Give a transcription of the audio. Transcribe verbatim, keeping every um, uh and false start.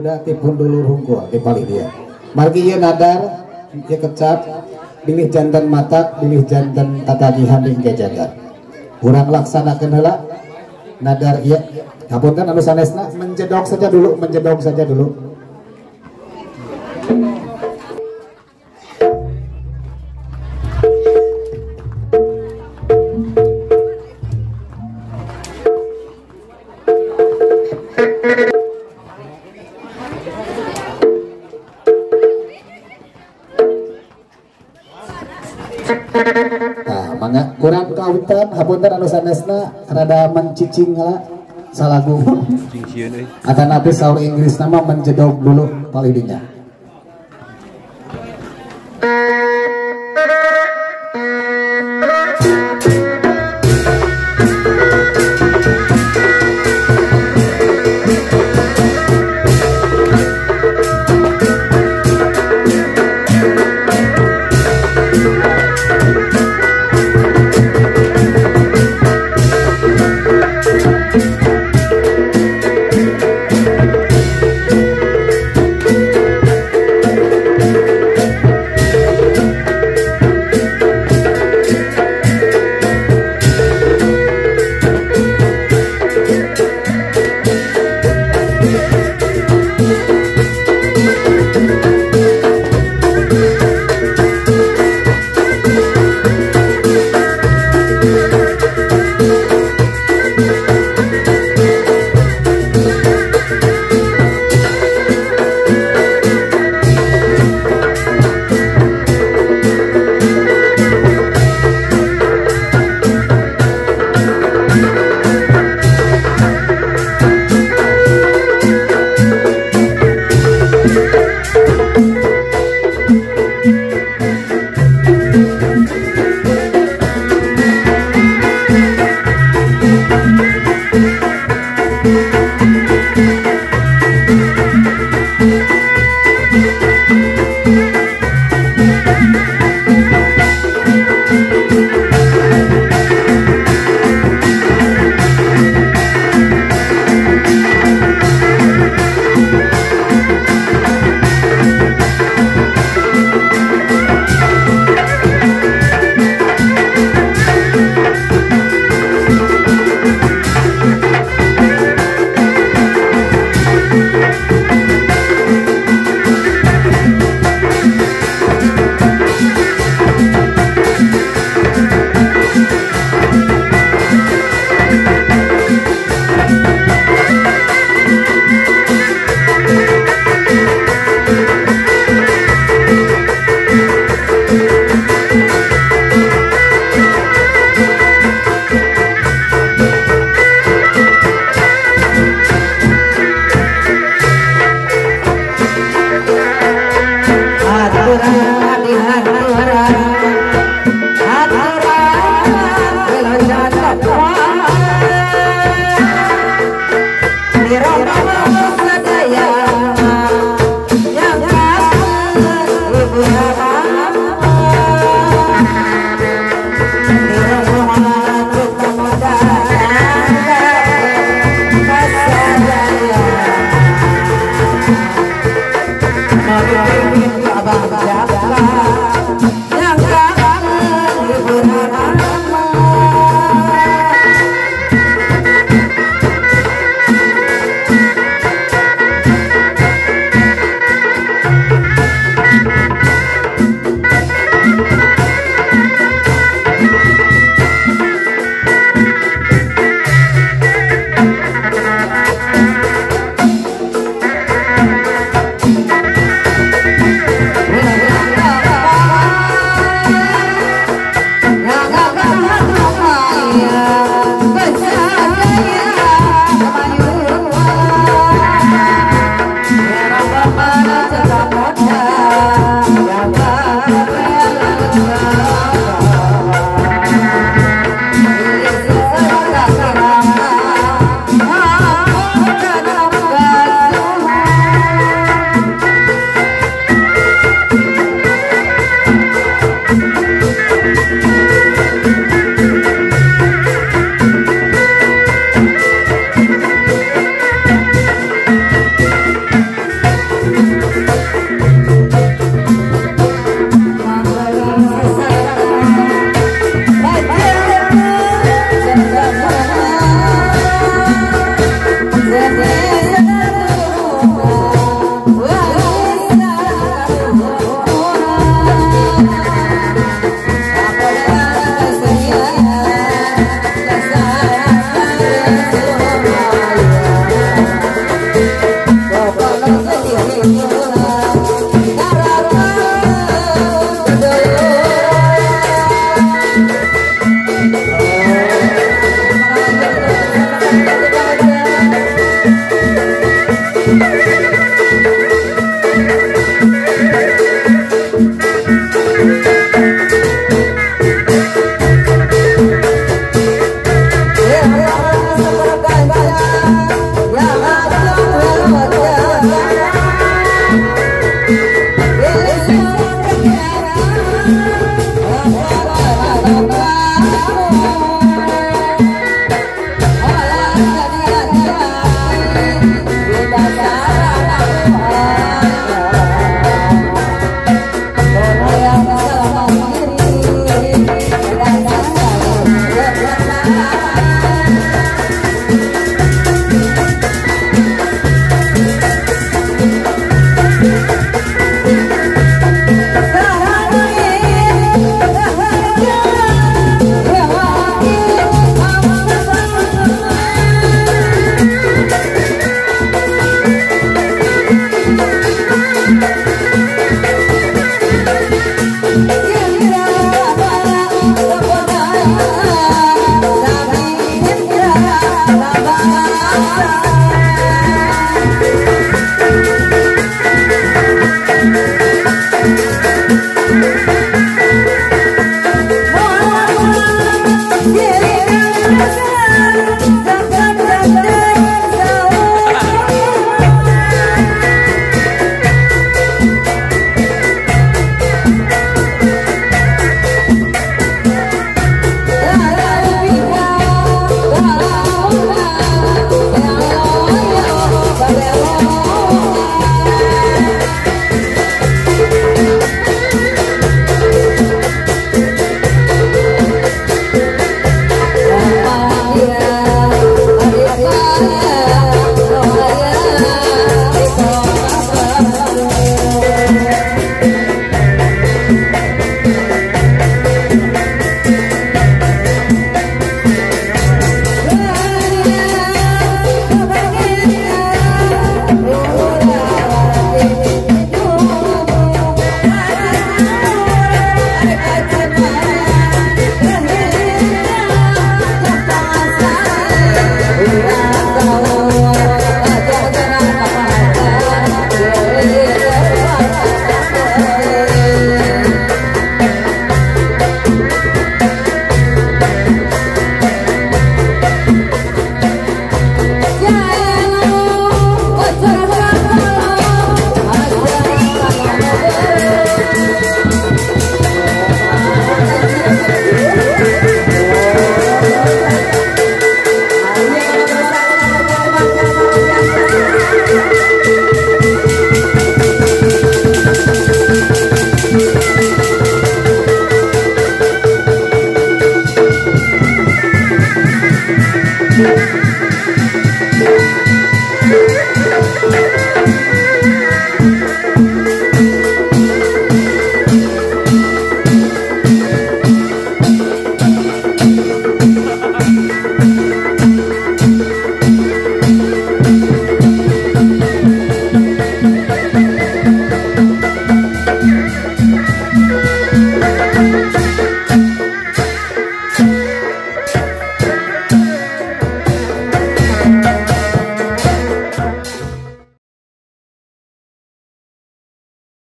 budak tipun dulur hunggul di Bali dia. Margi ieu nadar, ieu kecap, bilih jantan matak, bilih jantan tatagihan jeung gajagan. Urang laksanakeun heula nadar ieu. Hapunten anu sanesna menjedok saja dulu, menjedok saja dulu. Kurang kautan, hapunten anu sanesna rada mencicing lah salagu. Atau nanti sahur Inggris nama menjedok dulu paling dinya.